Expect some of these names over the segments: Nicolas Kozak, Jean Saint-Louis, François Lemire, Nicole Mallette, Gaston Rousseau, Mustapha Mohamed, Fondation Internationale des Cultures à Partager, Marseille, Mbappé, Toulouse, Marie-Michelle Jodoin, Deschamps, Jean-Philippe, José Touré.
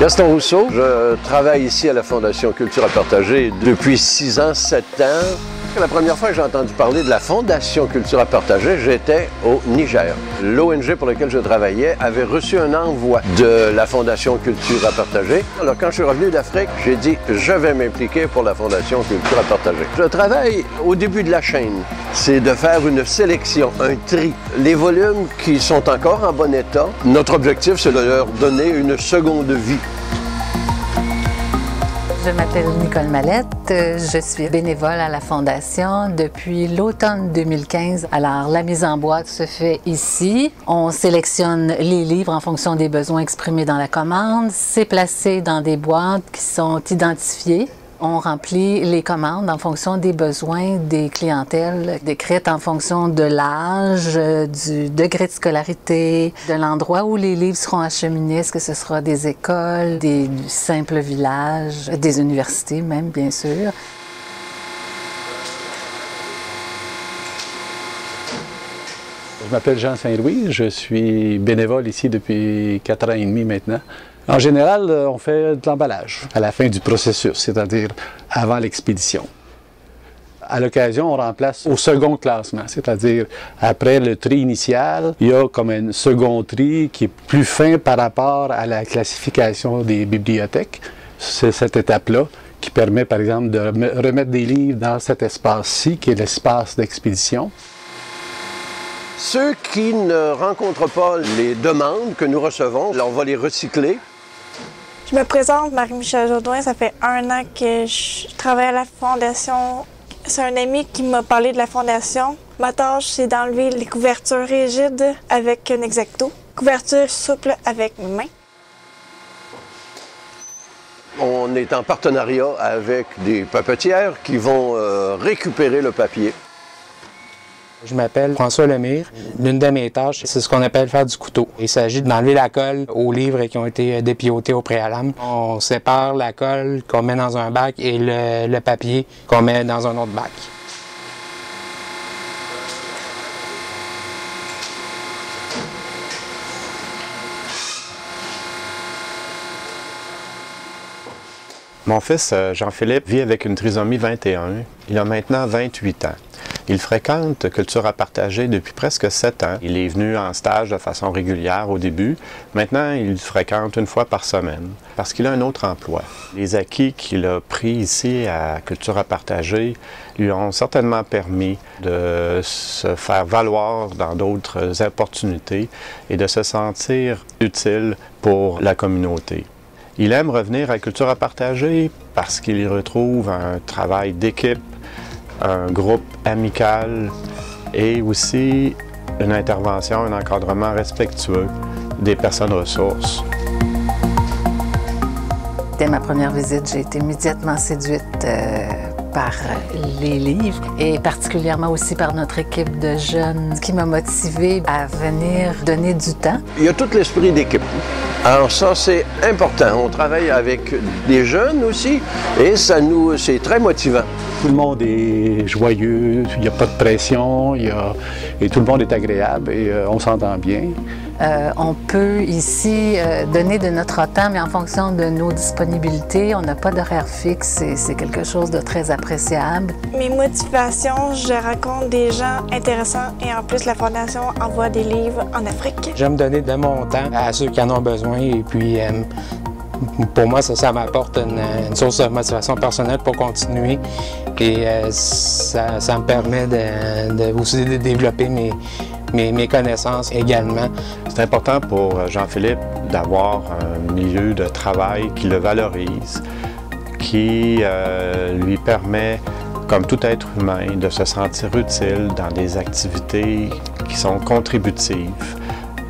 Gaston Rousseau, je travaille ici à la Fondation Cultures à Partager depuis 6 ans, 7 ans. La première fois que j'ai entendu parler de la Fondation Cultures à Partager, j'étais au Niger. L'ONG pour laquelle je travaillais avait reçu un envoi de la Fondation Cultures à Partager. Alors quand je suis revenu d'Afrique, j'ai dit « je vais m'impliquer pour la Fondation Cultures à Partager ». Je travaille au début de la chaîne, c'est de faire une sélection, un tri. Les volumes qui sont encore en bon état, notre objectif c'est de leur donner une seconde vie. Je m'appelle Nicole Mallette, je suis bénévole à la Fondation depuis l'automne 2015. Alors, la mise en boîte se fait ici. On sélectionne les livres en fonction des besoins exprimés dans la commande. C'est placé dans des boîtes qui sont identifiées. On remplit les commandes en fonction des besoins des clientèles, décrites en fonction de l'âge, du degré de scolarité, de l'endroit où les livres seront acheminés, est-ce que ce sera des écoles, des simples villages, des universités même, bien sûr. Je m'appelle Jean Saint-Louis, je suis bénévole ici depuis 4 ans et demi maintenant. En général, on fait de l'emballage à la fin du processus, c'est-à-dire avant l'expédition. À l'occasion, on remplace au second classement, c'est-à-dire après le tri initial, il y a comme un second tri qui est plus fin par rapport à la classification des bibliothèques. C'est cette étape-là qui permet, par exemple, de remettre des livres dans cet espace-ci, qui est l'espace d'expédition. Ceux qui ne rencontrent pas les demandes que nous recevons, on va les recycler. Je me présente, Marie-Michelle Jodoin. Ça fait 1 an que je travaille à la Fondation. C'est un ami qui m'a parlé de la Fondation. Ma tâche, c'est d'enlever les couvertures rigides avec un Exacto. Couverture souple avec mes mains. On est en partenariat avec des papetières qui vont récupérer le papier. Je m'appelle François Lemire. L'une de mes tâches, c'est ce qu'on appelle faire du couteau. Il s'agit d'enlever la colle aux livres qui ont été dépillotés au préalable. On sépare la colle qu'on met dans un bac et le papier qu'on met dans un autre bac. Mon fils, Jean-Philippe, vit avec une trisomie 21. Il a maintenant 28 ans. Il fréquente Cultures à Partager depuis presque 7 ans. Il est venu en stage de façon régulière au début. Maintenant, il fréquente 1 fois par semaine parce qu'il a un autre emploi. Les acquis qu'il a pris ici à Cultures à Partager lui ont certainement permis de se faire valoir dans d'autres opportunités et de se sentir utile pour la communauté. Il aime revenir à Cultures à Partager parce qu'il y retrouve un travail d'équipe, un groupe amical et aussi une intervention, un encadrement respectueux des personnes ressources. Dès ma première visite, j'ai été immédiatement séduite par les livres et particulièrement aussi par notre équipe de jeunes, ce qui m'a motivée à venir donner du temps. Il y a tout l'esprit d'équipe. Alors ça, c'est important. On travaille avec des jeunes aussi et c'est très motivant. Tout le monde est joyeux, il n'y a pas de pression, et tout le monde est agréable et on s'entend bien. On peut ici donner de notre temps, mais en fonction de nos disponibilités, on n'a pas d'horaire fixe et c'est quelque chose de très appréciable. Mes motivations, je rencontre des gens intéressants et en plus la Fondation envoie des livres en Afrique. J'aime donner de mon temps à ceux qui en ont besoin et puis pour moi, ça m'apporte une source de motivation personnelle pour continuer et ça me permet aussi de développer mes connaissances également. C'est important pour Jean-Philippe d'avoir un milieu de travail qui le valorise, qui lui permet, comme tout être humain, de se sentir utile dans des activités qui sont contributives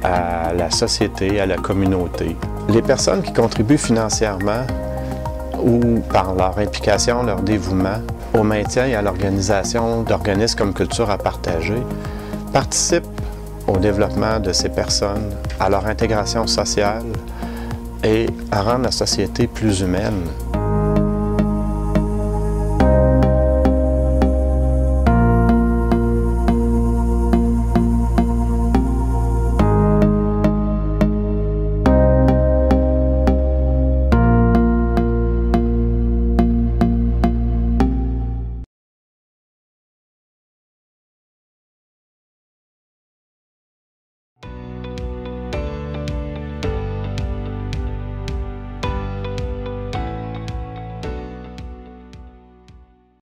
à la société, à la communauté. Les personnes qui contribuent financièrement ou par leur implication, leur dévouement au maintien et à l'organisation d'organismes comme Cultures à Partager participent au développement de ces personnes, à leur intégration sociale et à rendre la société plus humaine.